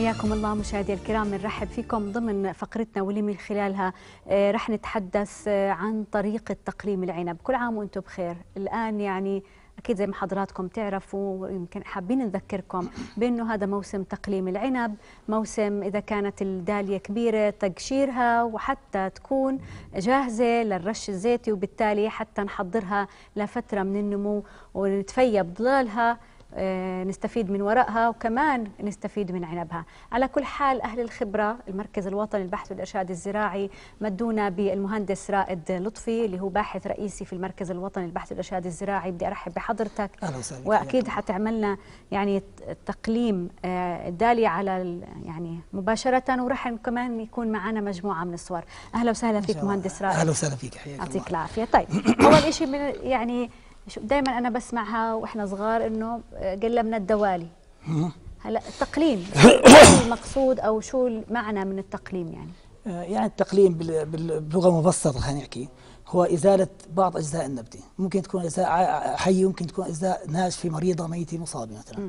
حياكم الله مشاهدي الكرام، نرحب فيكم ضمن فقرتنا واللي من خلالها رح نتحدث عن طريقة تقريم العنب. كل عام وانتم بخير. الآن يعني أكيد زي ما حضراتكم تعرفوا ويمكن حابين نذكركم بأنه هذا موسم تقليم العنب، موسم إذا كانت الدالية كبيرة تقشيرها وحتى تكون جاهزة للرش الزيتي، وبالتالي حتى نحضرها لفترة من النمو ونتفيا بظلالها، نستفيد من ورقها وكمان نستفيد من عنبها. على كل حال أهل الخبرة المركز الوطني للبحث والارشاد الزراعي مدونا بالمهندس رائد لطفي اللي هو باحث رئيسي في المركز الوطني للبحث والارشاد الزراعي. بدي ارحب بحضرتك، اهلا وسهلا. واكيد حتعملنا يعني تقليم دالي على يعني مباشرة، وراح كمان يكون معنا مجموعة من الصور. اهلا وسهلا فيك مهندس رائد. اهلا وسهلا فيك، حياك الله، يعطيك العافية. طيب اول شيء يعني دائما انا بسمعها واحنا صغار انه قلبنا الدوالي. هلا التقليم شو المقصود او شو المعنى من التقليم؟ يعني التقليم بلغه مبسطه خلينا نحكي هو ازاله بعض اجزاء النبته، ممكن تكون اجزاء حيه، ممكن تكون اجزاء ناشفه مريضه ميته مصابه مثلا.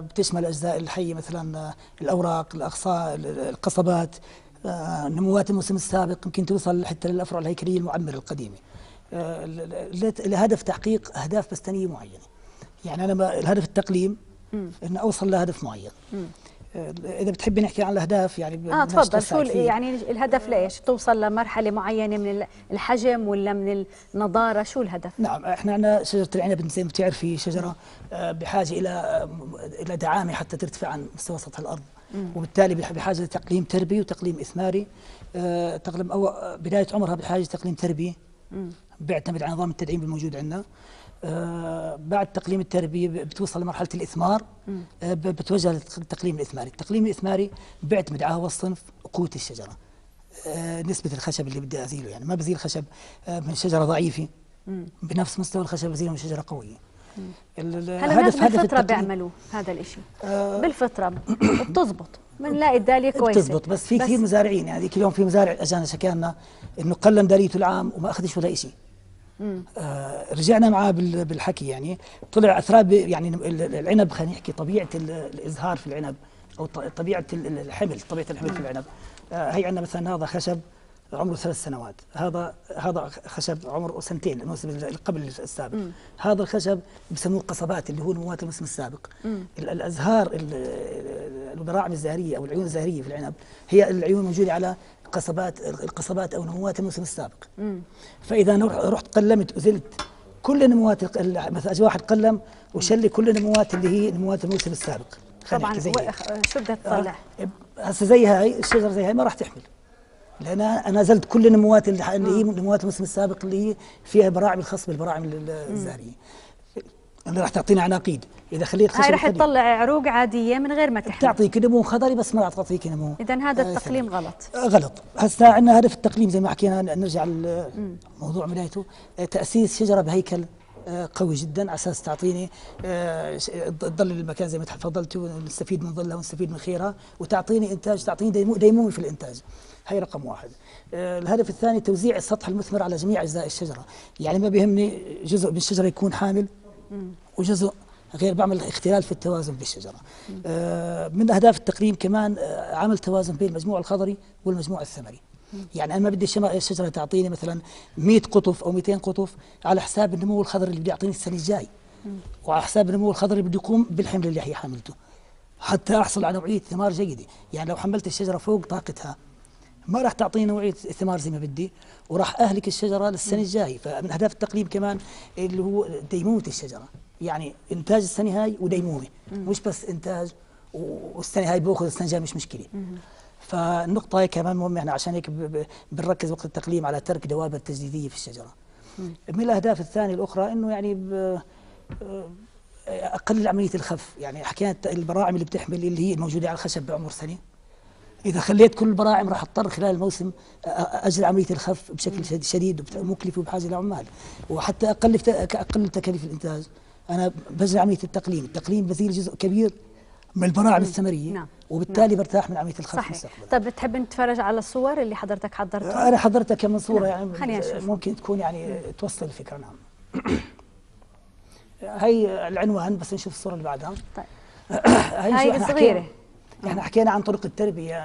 بتشمل الاجزاء الحيه مثلا الاوراق، الاغصان، القصبات، نموات الموسم السابق، ممكن توصل حتى للافرع الهيكليه المعمره القديمه، لهدف تحقيق اهداف بستانيه معينه. يعني انا الهدف التقليم ان اوصل لهدف معين. اذا بتحبي نحكي عن الاهداف يعني تفضل. شو يعني الهدف لايش؟ توصل لمرحله معينه من الحجم ولا من النضاره؟ شو الهدف؟ نعم، احنا عندنا شجره العنب زي ما بتعرفي شجره بحاجه الى دعامه حتى ترتفع عن مستوى سطح الارض، وبالتالي بحاجه لتقليم تربي وتقليم اثماري. تقليم بدايه عمرها بحاجه لتقليم تربي بيعتمد على نظام التدعيم الموجود عندنا. بعد تقليم التربية بتوصل لمرحلة الإثمار، بتوجه للتقليم الإثماري. التقليم الإثماري بيعتمد على هو الصنف وقوة الشجرة، نسبة الخشب اللي بدي أزيله. يعني ما بزيل خشب من شجرة ضعيفة بنفس مستوى الخشب، بزيله من شجرة قوية. هلا الناس بالفطرة بيعملوا هذا الإشي، بالفطرة بتزبط، بنلاقي الدالية كويسة بتزبط. بس في كثير مزارعين، يعني ذيك اليوم في مزارع اجانا شكى لنا انه قلم داليته العام وما اخذش ولا شيء. رجعنا معاه بالحكي، يعني طلع اثراب. يعني العنب خلينا نحكي طبيعة الازهار في العنب او طبيعة الحمل، طبيعة الحمل في العنب. هي عندنا مثلا هذا خشب عمره 3 سنوات، هذا خشب عمره 2 الموسم اللي قبل السابق. هذا الخشب بسموه قصبات اللي هو نموات الموسم السابق. الازهار البراعم الزهريه او العيون الزهريه في العنب هي العيون موجوده على القصبات او نموات الموسم السابق. فاذا رحت قلمت وزلت كل نموات، مثلا اجى واحد قلم وشلي كل نموات اللي هي نموات الموسم السابق، طبعا شو بدها تطلع؟ هسه زي هاي الشجره، زي هاي ما راح تحمل، لأن أنا نزلت كل النموات اللي هي نموات الموسم السابق اللي هي فيها براعم الخصب، البراعم الزهرية اللي راح تعطينا عناقيد. إذا خليت خشب هاي راح تطلع عروق عادية من غير ما تحمل، تعطيك نمو خضري بس ما راح تعطيك نمو. إذا هذا التقليم غلط. هسا عندنا هدف التقليم زي ما حكينا، نرجع لموضوع بدايته، تأسيس شجرة بهيكل قوي جدا على اساس تعطيني تظل المكان زي ما تفضلت، ونستفيد من ظلها ونستفيد من خيرها، وتعطيني انتاج، تعطيني ديمومه في الانتاج. هي رقم واحد. الهدف الثاني توزيع السطح المثمر على جميع اجزاء الشجره، يعني ما بيهمني جزء من الشجره يكون حامل وجزء غير، بعمل اختلال في التوازن بالشجره. من اهداف التقليم كمان عمل توازن بين المجموع الخضري والمجموع الثمري. يعني انا ما بدي الشجره تعطيني مثلا 100 قطف او 200 قطف على حساب النمو الخضري اللي بدي يعطيني السنه الجاي، وعلى حساب النمو الخضري اللي بده يقوم بالحمل اللي هي حملته، حتى احصل على نوعيه ثمار جيده. يعني لو حملت الشجره فوق طاقتها ما راح تعطيني نوعيه ثمار زي ما بدي، وراح اهلك الشجره للسنه الجاي. فمن اهداف التقليم كمان اللي هو ديمومه الشجره، يعني انتاج السنه هاي وديمومه، مش بس انتاج والسنه هاي باخذ السنه الجايه مش مشكله. فالنقطة هي كمان مهمة، احنا عشان هيك بنركز وقت التقليم على ترك دوابر تجديدية في الشجرة. من الأهداف الثانية الأخرى إنه يعني أقلل عملية الخف. يعني حكينا البراعم اللي بتحمل اللي هي الموجودة على الخشب بعمر سنة، إذا خليت كل البراعم راح أضطر خلال الموسم أجري عملية الخف بشكل شديد ومكلف وبحاجة لعمال، وحتى أقلل تكاليف الإنتاج. أنا بجري عملية التقليم، التقليم بزيل جزء كبير من البراعم الثمريه. نعم. وبالتالي برتاح من عمليه الخلق مستقبلا. طب بتحب نتفرج على الصور اللي حضرتك حضرتها؟ انا حضرتها كم من صوره. نعم. يعني ممكن تكون يعني توصل الفكره. نعم. هي العنوان، بس نشوف الصوره اللي بعدها. طيب. هاي الصغيره. احنا حكينا عن طرق التربيه،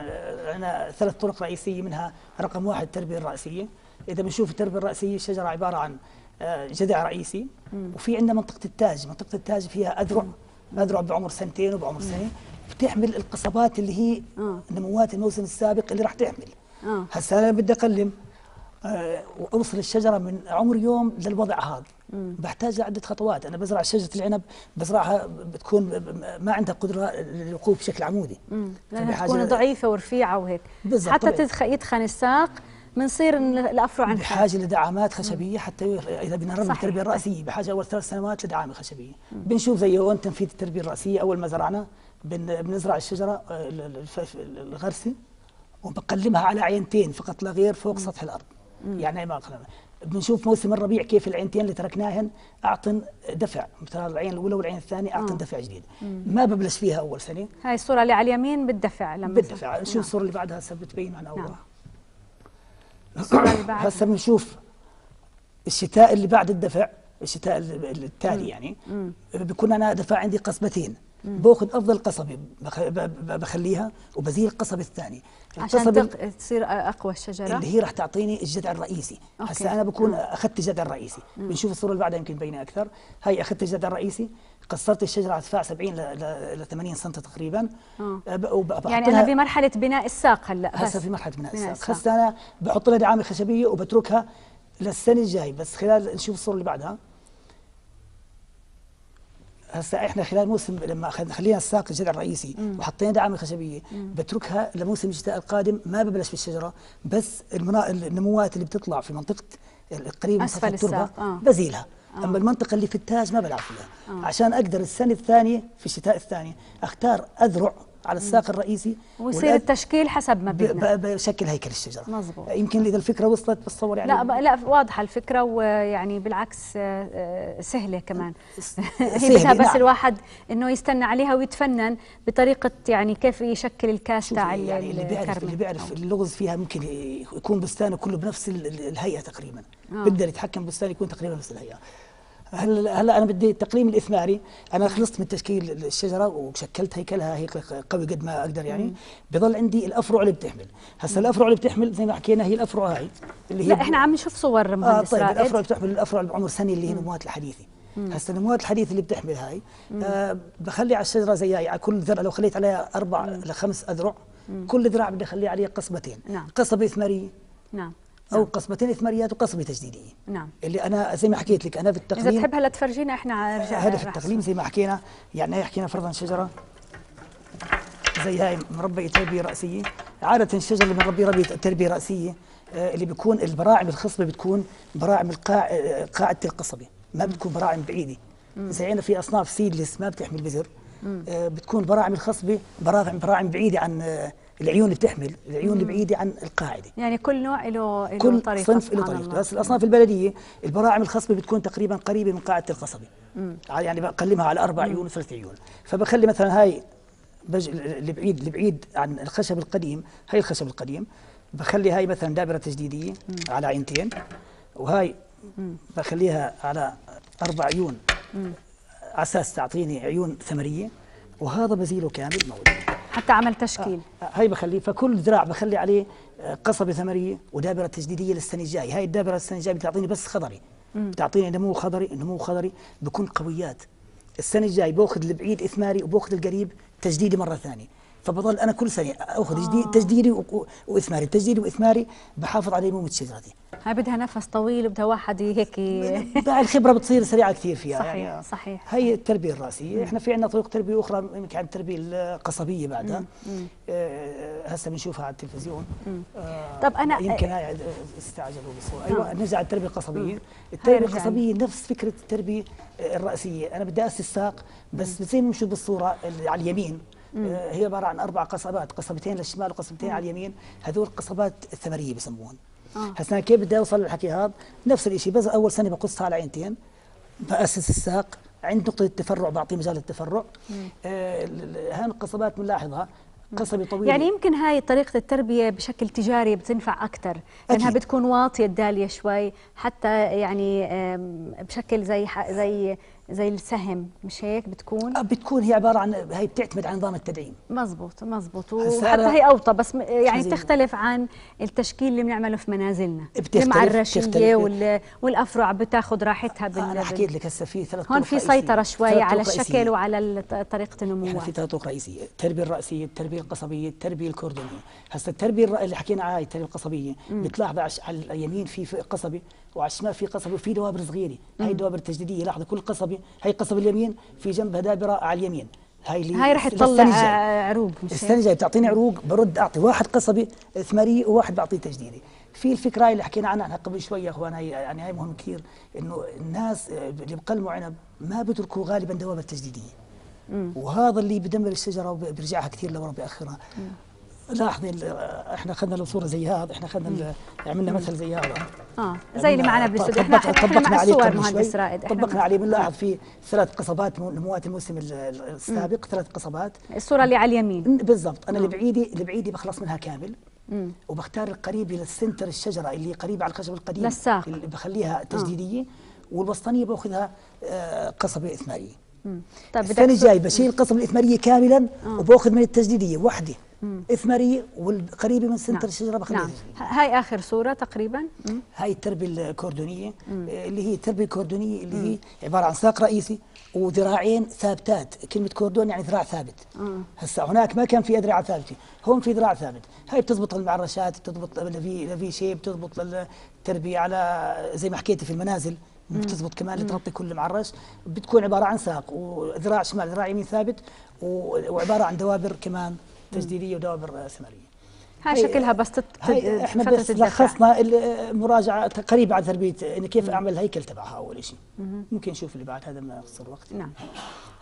انا 3 طرق رئيسيه، منها رقم 1 التربيه الراسيه. اذا بنشوف التربيه الراسيه، الشجره عباره عن جذع رئيسي، وفي عندنا منطقه التاج، منطقه التاج فيها اذرع، اذرع بعمر 2 وبعمر 2 بتحمل القصبات اللي هي نموات الموسم السابق اللي راح تحمل. هسه انا بدي اقلم واوصل الشجره من عمر يوم للوضع هذا، بحتاج عده خطوات. انا بزرع شجره العنب، بزرعها بتكون ما عندها قدره للوقوف بشكل عمودي، لانها تكون ضعيفه ورفيعه وهيك، حتى يتخن الساق، بنصير الافرع عندها. بحاجه لدعامات خشبيه، حتى اذا بدنا نربي التربيه الراسيه بحاجه اول 3 سنوات لدعامه خشبيه. بنشوف زي هون تنفيذ التربيه الراسيه، اول ما زرعنا بنزرع الشجره الغرسي وبقلمها على 1 عين فقط لا غير فوق سطح الارض. يعني ما قلنا بنشوف موسم الربيع كيف العينتين اللي تركناهن اعطن دفع، مثلا العين الاولى والعين الثانيه اعطن دفع جديد. ما ببلش فيها اول سنه. هاي الصوره اللي على اليمين بالدفع، لما بالدفع. شو الصوره اللي بعدها هسه بتبين عن اولها؟ الصوره اللي بعدها هسه بنشوف الشتاء اللي بعد الدفع، الشتاء التالي يعني بكون انا دفع عندي قصبتين، باخذ افضل قصبه بخليها وبزيل القصبه الثاني عشان تصير اقوى الشجره اللي هي راح تعطيني الجذع الرئيسي. هسه انا بكون اخذت الجذع الرئيسي. بنشوف الصوره اللي بعدها يمكن مبينه اكثر. هي اخذت الجذع الرئيسي، قصرت الشجره على ارتفاع 70 ل 80 سم تقريبا. يعني انا بمرحله بناء الساق هلا، هسه في مرحله بناء الساق. هسه انا بحط لها دعامه خشبيه وبتركها للسنه الجاي. بس خلال نشوف الصوره اللي بعدها. هسه احنا خلال موسم لما خلينا الساق الجذع الرئيسي وحطينا دعامه خشبيه، بتركها لموسم الشتاء القادم، ما ببلش بالشجره، بس النموات اللي بتطلع في منطقه القريب من سطح التربه بزيلها. اما المنطقه اللي في التاج ما بلعب فيها، عشان اقدر السنه الثانيه في الشتاء الثاني اختار اذرع على الساق الرئيسي ويصير التشكيل حسب ما بدنا بشكل هيكل الشجره. مظبوط. يمكن اذا الفكره وصلت بالصور يعني. لا واضحه الفكره، ويعني بالعكس سهله كمان. هي بدها بس الواحد انه يستنى عليها ويتفنن بطريقه، يعني كيف يشكل الكاس تاع يعني اللي بيعرف اللغز فيها ممكن يكون بستانه كله بنفس الهيئه تقريبا. بيقدر يتحكم بستانه يكون تقريبا نفس الهيئه. هلا انا بدي التقليم الاثماري. انا خلصت من تشكيل الشجره وشكلت هيكلها هيك قوي قد ما اقدر يعني. بضل عندي الافرع اللي بتحمل. هسه الافرع اللي بتحمل زي ما حكينا هي الافرع هاي اللي هي. لا احنا عم نشوف صور مهندس رائد. الافرع اللي بتحمل، الافرع اللي بعمر سنه اللي هي نموات الحديثه. هسه النموات الحديثه اللي بتحمل هاي بخلي على الشجره زي هاي، على كل ذره لو خليت عليها 4 ل 5 اذرع، كل ذراع بدي اخلي عليها قصبتين. قصبه اثماريه. او قصبتين اثماريات وقصبه تجديديه. اللي انا زي ما حكيت لك انا بالتقليم، اذا تحب هلا تفرجينا احنا رجعنا. هدف التقليم زي ما حكينا يعني، حكينا فرضا شجره زي هاي مربيه تربيه راسيه. عاده الشجره اللي بنربيه تربيه راسيه اللي بيكون البراعم الخصبه بتكون براعم قاعده القصبه، ما بتكون براعم بعيده. زينا في اصناف سيدلس ما بتحمل بذر، بتكون براعم الخصبه براعم بعيده عن العيون اللي بتحمل، العيون اللي بعيده عن القاعده. يعني كل نوع له طريقه، كل صنف له طريقه. بس الاصناف البلديه البراعم الخصبه بتكون تقريبا قريبه من قاعده القصبه. يعني بقلمها على 4 عيون و3 عيون، فبخلي مثلا هاي اللي بعيد عن الخشب القديم، هاي الخشب القديم بخلي هاي مثلا دابره تجديديه على 2 عين، وهاي بخليها على 4 عيون على اساس تعطيني عيون ثمريه، وهذا بزيله كامل موجود حتى عمل تشكيل. هاي بخليه، فكل ذراع بخلي عليه قصبه ثمريه ودابره تجديديه للسنه الجاي. هاي الدابره السنه الجاي بتعطيني بس خضري، بتعطيني نمو خضري بكون قويات. السنه الجاي باخذ البعيد اثماري وباخذ القريب تجديدي مره ثانيه، فبضل انا كل سنه اخذ تجديدي واثماري بحافظ على نمو شجرتي. هاي بدها نفس طويل وبدها واحد هيك بقى الخبره بتصير سريعه كثير فيها. صحيح يعني. صحيح. هي التربيه الراسيه. احنا في عندنا طرق تربيه اخرى، يمكن عن التربيه القصبيه بعدها. هسه بنشوفها على التلفزيون. طب انا يمكن هاي استعجلوا بالصوره. ايوه نرجع على التربيه القصبيه. التربيه القصبيه نفس فكره التربيه الراسيه، انا بدي اسس ساق بس زي ما بنشوف بالصوره اللي على اليمين. هي عباره عن 4 قصبات، قصبتين للشمال وقصبتين على اليمين، هذول قصبات الثمريه بسموهم. هسه كيف بدي اوصل للحكي هذا؟ نفس الشيء، بس اول سنه بقصها على 2 عين، باسس الساق عند نقطه التفرع، بعطيه مجال التفرع. هاي القصبات بنلاحظها قصبه طويله. يعني يمكن هاي طريقه التربيه بشكل تجاري بتنفع اكثر، لانها بتكون واطيه الداليه شوي، حتى يعني بشكل زي زي السهم، مش هيك بتكون؟ بتكون هي عباره عن هي بتعتمد على نظام التدعيم. مزبوط مزبوط، وحتى هي اوطى بس يعني بتختلف عن التشكيل اللي بنعمله في منازلنا، مع الرشيه والافرع بتاخذ راحتها انا حكيت لك هسه في ثلاث طرق، هون في سيطره شويه على الشكل وعلى طريقه النمو. يعني في ثلاث طرق رئيسيه، التربيه الراسيه، التربيه القصبيه، التربيه الكردونيه. هسه التربيه اللي حكينا عنها التربيه القصبيه بتلاحظ على اليمين في قصبي وعلى الشمال في قصبي وفي دوابر صغيره، هي دوابر تجديديه. لاحظوا كل قصبي، هي قصب اليمين في جنبها دابره على اليمين، هاي رح تطلع عروق. السنه الجايه بتعطيني عروق، برد اعطي واحد قصبي ثمري وواحد بعطيه تجديدي. في الفكره اللي حكينا عنها قبل شويه يا اخوان، هي يعني هي مهم كثير، انه الناس اللي بقلموا عنب ما بتركوا غالبا دوابر تجديديه، وهذا اللي بدمر الشجره وبرجعها كثير لورا باخرها. لاحظي احنا اخذنا الصوره زي هذا، احنا اخذنا عملنا مثل زي هذا زي اللي معنا بالاستوديو، احنا مع الصور مهندس رائد طبقنا عليه. بنلاحظ في ثلاث قصبات نموات الموسم السابق، ثلاث قصبات. الصوره اللي على اليمين بالضبط، انا اللي بعيده بخلص منها كامل، وبختار القريبه للسنتر، الشجره اللي قريبه على الخشب القديم للساق اللي بخليها تجديديه، والوسطانيه باخذها قصبه اثماريه. طيب السنه الجاي بشيل القصبه الاثماريه كاملا وباخذ من التجديديه وحده اثمري، والقريبه من سنتر الشجره بخليها. هاي اخر صوره تقريبا. هاي التربيه الكردونيه، اللي هي التربيه الكردونيه اللي هي عباره عن ساق رئيسي وذراعين ثابتات. كلمه كوردون يعني ذراع ثابت. هسا هناك ما كان في ذراع ثابته، هون في ذراع ثابت. هاي بتضبط المعرشات، بتضبط لفي شيء، بتضبط التربيه على زي ما حكيتي في المنازل، بتضبط كمان لتغطي كل معرش. بتكون عباره عن ساق وذراع شمال ذراع يمين ثابت، وعباره عن دوابر كمان تجديديه ودوابر ثمريه. هاي شكلها بس احنا بس لخصنا المراجعه قريبه على تربيه، انه كيف اعمل الهيكل تبعها اول شيء. ممكن نشوف اللي بعد، هذا ما يخسر وقت. نعم.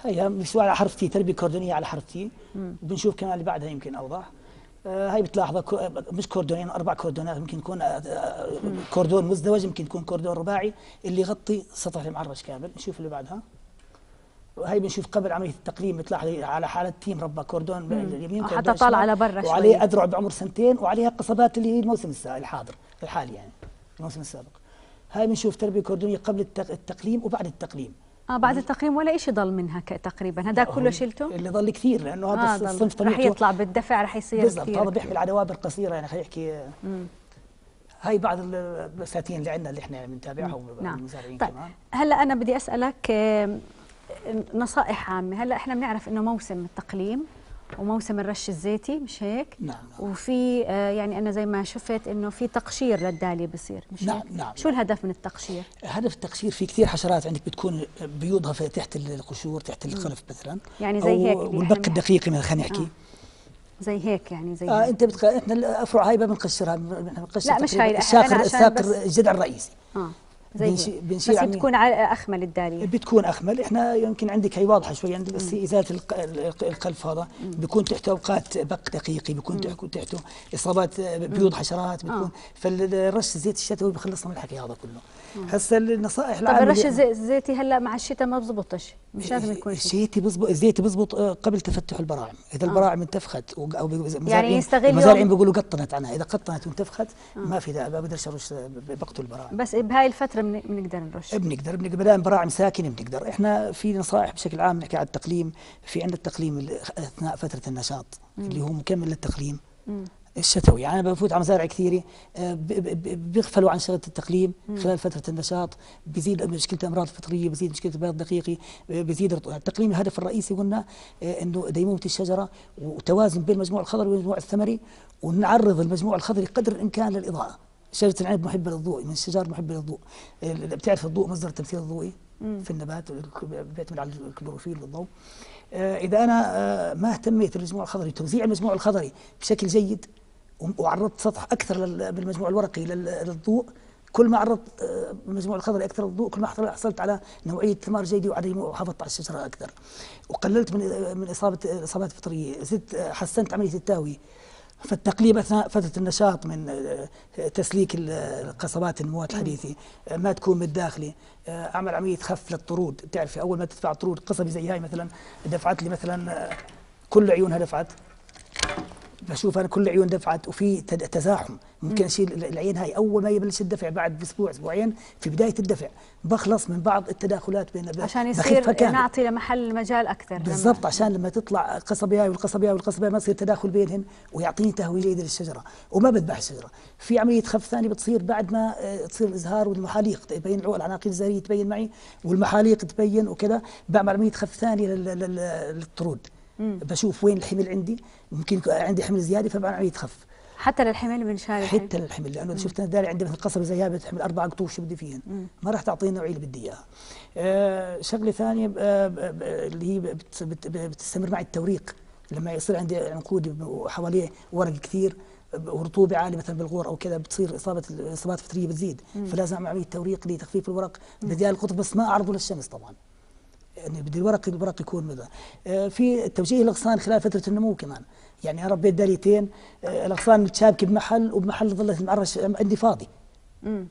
هي مشوار على حرف تي، تربيه كوردونيه على حرف تي. بنشوف كمان اللي بعدها يمكن اوضح. هاي بتلاحظها مش كوردونين، 4 كوردونات، ممكن يكون كوردون مزدوج، ممكن يكون كوردون رباعي اللي يغطي سطح المعرش كامل. نشوف اللي بعدها. هاي بنشوف قبل عمليه التقليم، بتلاحظي على حاله تيم ربى كوردون اليمين حتى طالع على برا شوي، وعليه اذرع بعمر 2 سنين، وعليها قصبات اللي هي الموسم الحاضر الحالي، يعني الموسم السابق. هاي بنشوف تربيه كوردونيه قبل التقليم وبعد التقليم. بعد التقليم ولا شيء ضل منها تقريبا، هذا كله شلته؟ اللي ضل كثير، لانه هذا الصنف طبيعته رح يطلع بالدفع، رح يصير بالضبط. هذا بيحمل على دوابر قصيره، يعني خلينا نحكي. هاي بعض البساتين اللي عندنا اللي احنا بنتابعها والمزارعين كمان. طيب هلا انا بدي اسالك نصائح عامة. هلا احنا بنعرف انه موسم التقليم وموسم الرش الزيتي، مش هيك؟ نعم. وفي يعني انا زي ما شفت انه في تقشير للدالية بصير، مش نعم هيك؟ نعم. شو الهدف من التقشير؟ هدف التقشير في كثير حشرات عندك بتكون بيوضها في تحت القشور، تحت الخلف مثلا، يعني زي هيك والبق الدقيق مثلا، خلينا نحكي زي هيك، يعني زي هيك. انت احنا الافرع هاي ما بنقشرها، بنقشر لا مش هاي الساق الجذع الرئيسي. بس بتكون اخمل الداليه، بتكون اخمل. احنا يمكن عندك هي واضحه شوي عندك، بس ازاله القلف هذا بيكون تحته اوقات بق دقيقي، بيكون تحته اصابات بيوض حشرات، بتكون فالرش الزيتي الشتوي بخلصنا من الحكي هذا كله. هسه النصائح العامه. طب الرش الزيتي هلا مع الشتاء ما بزبطش، مش لازم يكون الشتاء بزبط. الزيتي بزبط قبل تفتح البراعم، اذا البراعم انتفخت او يعني يستغل المزارعين بيقولوا قطنت عنها، اذا قطنت وانتفخت ما في داعي، ما بقدرش ارش بقتل البراعم. بس بهاي الفتره بنقدر نرش، بنقدر بدل براعم ساكنه بنقدر. احنا في نصائح بشكل عام نحكي على التقليم. في عندنا التقليم اثناء فتره النشاط اللي هو مكمل للتقليم الشتوي. يعني انا بفوت على مزارع كثيره بيغفلوا عن شغله التقليم خلال فتره النشاط، بزيد مشكله الامراض الفطريه، بزيد مشكله البياض الدقيقي، بزيد التقليم. الهدف الرئيسي قلنا انه ديمومه الشجره وتوازن بين المجموع الخضري والمجموع الثمري، ونعرض المجموع الخضري قدر الامكان للاضاءه. شجرة العنب محبة للضوء، من الشجار محبة للضوء. بتعرف الضوء مصدر التمثيل الضوئي في النبات، بيعتمد على الكلوروفيل والضوء. إذا أنا ما اهتميت بالمجموع الخضري، توزيع المجموع الخضري بشكل جيد، وعرضت سطح أكثر بالمجموع الورقي للضوء، كل ما عرضت المجموع الخضري أكثر للضوء، كل ما حصلت على نوعية ثمار جيدة وحافظت على الشجرة أكثر، وقللت من إصابات فطرية، زدت حسنت عملية التهوية. فالتقليم اثناء فتره النشاط من تسليك القصبات النموات الحديثه، ما تكون متداخله، اعمل عمليه خف للطرود. بتعرفي اول ما تدفع طرود قصبي زي هاي مثلا، دفعت لي مثلا كل عيونها دفعت بشوف انا كل عيون دفعت وفي تزاحم، ممكن اشيل العين هاي اول ما يبلش الدفع بعد اسبوع اسبوعين في بدايه الدفع بخلص من بعض التداخلات بين عشان يصير نعطي لمحل مجال اكثر بالضبط، عشان لما تطلع قصبياي والقصبياي والقصبياي ما يصير تداخل بينهم ويعطيني تهويه جيده للشجره، وما بذبح الشجره. في عمليه خف ثانيه بتصير بعد ما تصير الازهار والمحاليق تبين، العناقيد الزهريه تبين معي والمحاليق تبين وكذا، بعمل عمليه خف ثانيه للطرود. بشوف وين الحمل عندي، ممكن عندي حمل زياده فبعمل عمليه خف. حتى للحمل بنشارك حتى للحمل، لانه شفت انا داري عندي مثل قصبه زي هاي بتحمل 4 قطوف شو بدي فيهن؟ ما راح تعطيني النوعيه اللي بدي اياها. شغله ثانيه اللي هي بتستمر معي التوريق، لما يصير عندي عنقود وحواليه ورق كثير ورطوبه عاليه مثلا بالغور او كذا، بتصير اصابات فطريه بتزيد، فلازم اعمل عمليه توريق لتخفيف الورق بدال القطف، بس ما اعرضه للشمس طبعا. يعني بدي الورق يكون مذا. في توجيه الاغصان خلال فتره النمو كمان، يعني انا ربيت داليتين الاغصان متشابكه بمحل وبمحل ظلت المعرش عندي فاضي.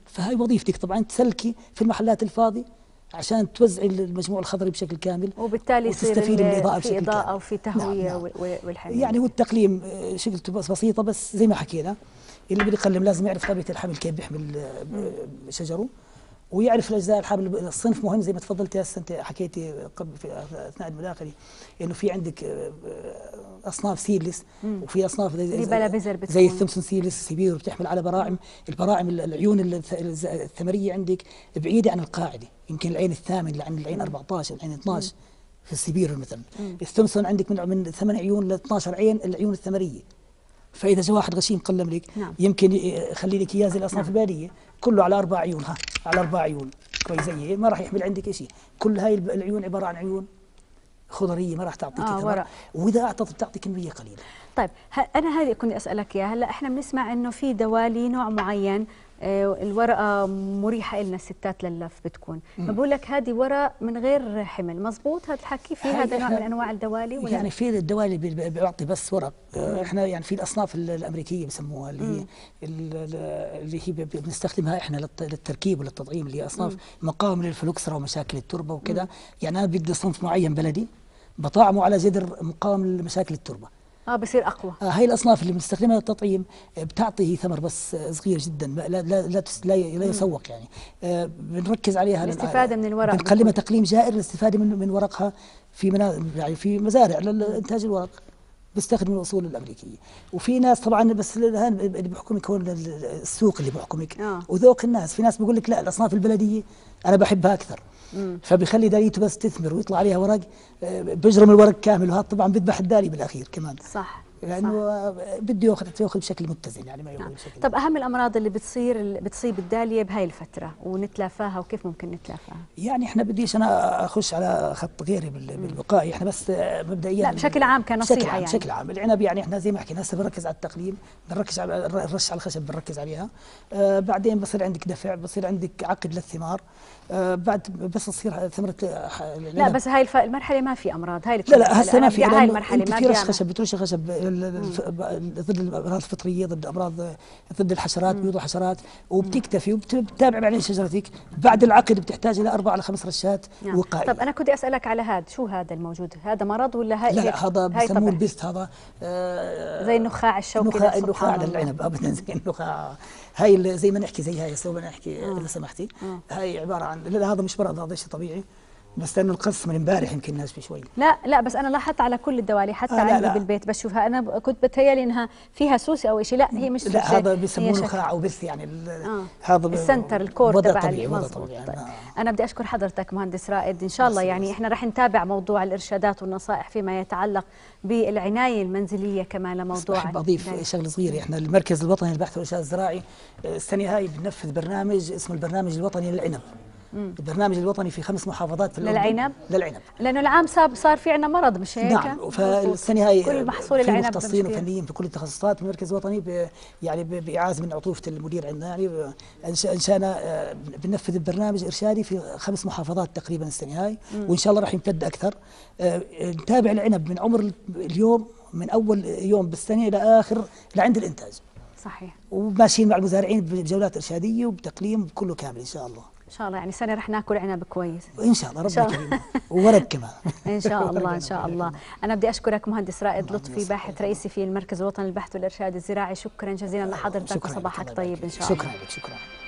فهي وظيفتك طبعا تسلكي في المحلات الفاضي عشان توزعي المجموع الخضري بشكل كامل، وبالتالي تستفيد من الاضاءه بشكل كامل، اضاءه وفي تهويه. نعم نعم. والحمل يعني هو التقليم شغلته بسيطه، بس زي ما حكينا اللي بده يقلم لازم يعرف طبيعه الحمل كيف بيحمل شجره، ويعرف الاجزاء الحامل. الصنف مهم زي ما تفضلتي هسه انت حكيتي قبل في اثناء المداخله، انه في عندك اصناف سيلس وفي اصناف زي الثمسون سيلس سيبير بتحمل على براعم، البراعم العيون الثمريه عندك بعيده عن القاعده، يمكن العين الثامن عن العين 14 العين 12 في السيبير مثلا. الثمسون عندك من 8 عيون ل 12 عين العيون الثمريه، فاذا جاء واحد غشيم قلم لك نعم. يمكن يخلي لك اياه زي الاصناف الباليه كله على 4 عيون، ها على 4 عيون كويس زي ما راح يحمل عندك شيء. كل هاي العيون عباره عن عيون خضريه ما راح تعطيك ثمر، واذا اعطت بتعطي كميه قليله. طيب انا هذه كنت اسالك اياها. هلا احنا بنسمع انه في دوالي نوع معين الورقه مريحه لنا الستات للف بتكون، فبقول لك هذه ورق من غير حمل، مزبوط هذا الحكي؟ في هذا نوع من انواع الدوالي ولا يعني في الدوالي بيعطي بس ورق؟ احنا يعني في الاصناف الامريكيه بسموها اللي هي بنستخدمها احنا للتركيب وللتطعيم، اللي هي اصناف مقاومه للفلوكسرا ومشاكل التربه وكذا. يعني انا بدي صنف معين بلدي بطعمه على جذر مقاوم لمشاكل التربه، بصير اقوى. هاي الاصناف اللي بنستخدمها للتطعيم بتعطي ثمر بس صغير جدا، لا لا لا يسوق يعني. بنركز عليها الاستفاده من الورق، بنقلمها تقليم جائر للاستفاده من ورقها في يعني في مزارع لانتاج الورق، بيستخدم الاصول الامريكيه. وفي ناس طبعا بس الان اللي بحكمك هون السوق اللي بحكمك وذوق الناس. في ناس بيقول لك لا الاصناف البلديه انا بحبها اكثر، فبيخلي داليته بس تثمر ويطلع عليها ورق بيجرم الورق كامل، وهذا طبعا بيذبح الدالي بالاخير كمان. صح، لانه بده ياخذ بشكل متزن، يعني ما ياخذ بشكل. طب اهم الامراض اللي بتصيب الداليه بهاي الفتره ونتلافاها، وكيف ممكن نتلافاها؟ يعني احنا بديش انا اخش على خط غيري بالوقائي، احنا بس مبدئيا لا بشكل عام كنصيحه، يعني بشكل عام العنب. يعني احنا زي ما حكينا هسه بنركز على التقليم، بنركز على الرش على الخشب، بنركز عليها. بعدين بصير عندك دفع، بصير عندك عقد للثمار، بعد بس تصير ثمره لا بس هاي المرحله ما في امراض، هاي لا هسه ما في هاي المرحله، ما في رش خشب، بترش خشب ضد الامراض الفطريه، ضد امراض، ضد الحشرات، بيوض الحشرات، وبتكتفي وبتتابع بعدين شجرتك. بعد العقد بتحتاج الى 4 إلى 5 رشات وقائيه. طب انا كنت اسالك على هذا، شو هذا الموجود؟ هذا مرض ولا هاي؟ لا هذا بسموه البست، هذا زي النخاع الشوكي، النخاع للعنب ابدا زي النخاع هاي، زي ما نحكي زي هاي سوف نحكي اذا سمحتي. هاي عباره عن لا هذا مش مرض، هذا شيء طبيعي، بس لانه القص من امبارح يمكن ناشفه شوي. لا بس انا لاحظت على كل الدوالي حتى عندي بالبيت بشوفها، انا كنت بتهيالي انها فيها سوسه او شيء، لا هي مش سوسه، لا هذا بيسموه نخاع او بث، يعني هذا السنتر الكور تبع طبيعي. انا بدي اشكر حضرتك مهندس رائد، ان شاء الله يعني احنا رح نتابع موضوع الارشادات والنصائح فيما يتعلق بالعنايه المنزليه كمان لموضوع. بحب اضيف شغله صغيره، احنا المركز الوطني للبحث والارشاد الزراعي السنه هاي بننفذ برنامج اسمه البرنامج الوطني للعنب. البرنامج الوطني في 5 محافظات في للعنب؟ للعنب، لانه العام صار في عندنا مرض مش هيك؟ نعم، فالسنه هاي كل محصول العنب في مختصين وفنيين في كل التخصصات بالمركز الوطني يعني باعاز من عطوفه المدير عندنا، يعني انشانا بننفذ البرنامج الارشادي في 5 محافظات تقريبا السنه هاي، وان شاء الله راح يمتد اكثر. نتابع العنب من عمر اليوم، من اول يوم بالسنه الى اخر لعند الانتاج. صحيح، وماشيين مع المزارعين بجولات ارشاديه وبتقليم كله كامل ان شاء الله. ان شاء الله يعني السنه رح ناكل عنب كويس ان شاء الله ربنا يكرمك وورق كمان ان شاء الله ان شاء الله. انا بدي اشكرك مهندس رائد لطفي باحث رئيسي في المركز الوطني للبحث والارشاد الزراعي، شكرا جزيلا لحضرتك وصباحك طيب ان شاء الله. شكرا لك. شكرا.